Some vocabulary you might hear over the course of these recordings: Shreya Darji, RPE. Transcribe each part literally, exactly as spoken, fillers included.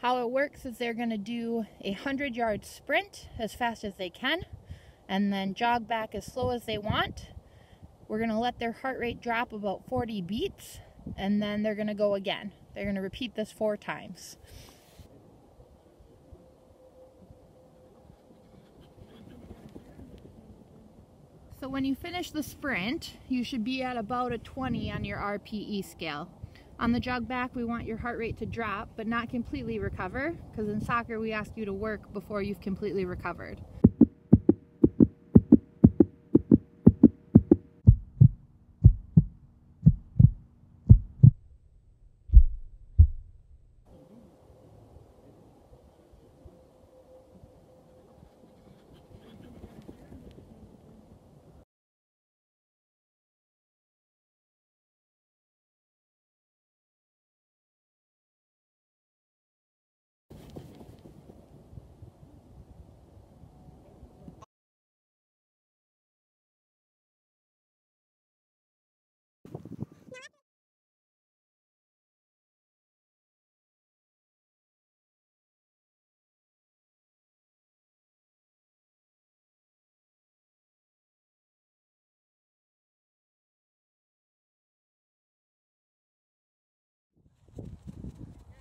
How it works is they're going to do a hundred yard sprint as fast as they can and then jog back as slow as they want. We're going to let their heart rate drop about forty beats, and then they're going to go again. They're going to repeat this four times. So when you finish the sprint, you should be at about a twenty on your R P E scale. On the jog back, we want your heart rate to drop, but not completely recover, because in soccer we ask you to work before you've completely recovered.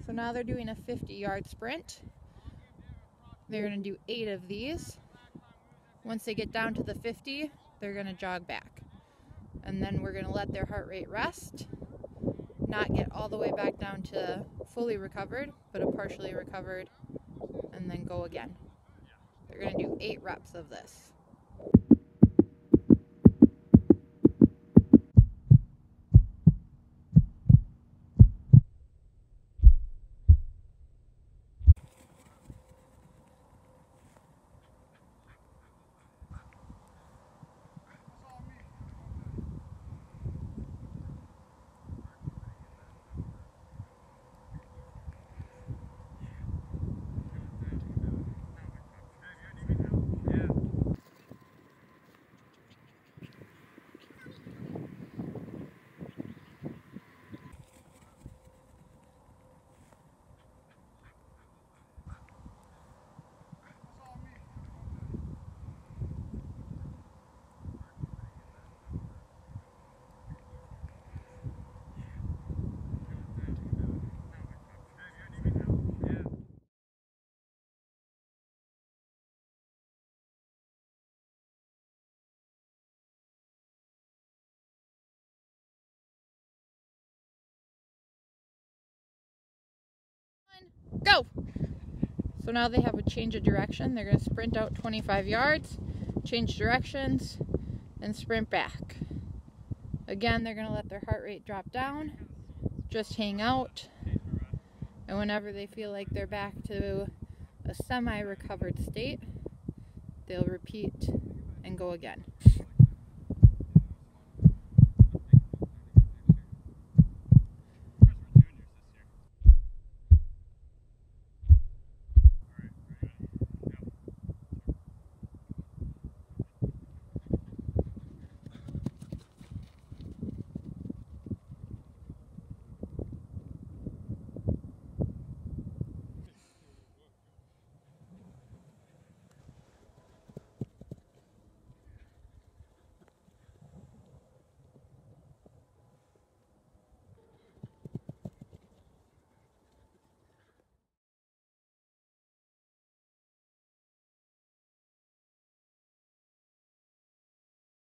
So now they're doing a fifty yard sprint. They're going to do eight of these. Once they get down to the fifty, they're going to jog back. And then we're going to let their heart rate rest, not get all the way back down to fully recovered, but a partially recovered, and then go again. They're going to do eight reps of this. Go! So now they have a change of direction. They're going to sprint out twenty-five yards, change directions, and sprint back. Again, they're going to let their heart rate drop down, just hang out, and whenever they feel like they're back to a semi-recovered state, they'll repeat and go again.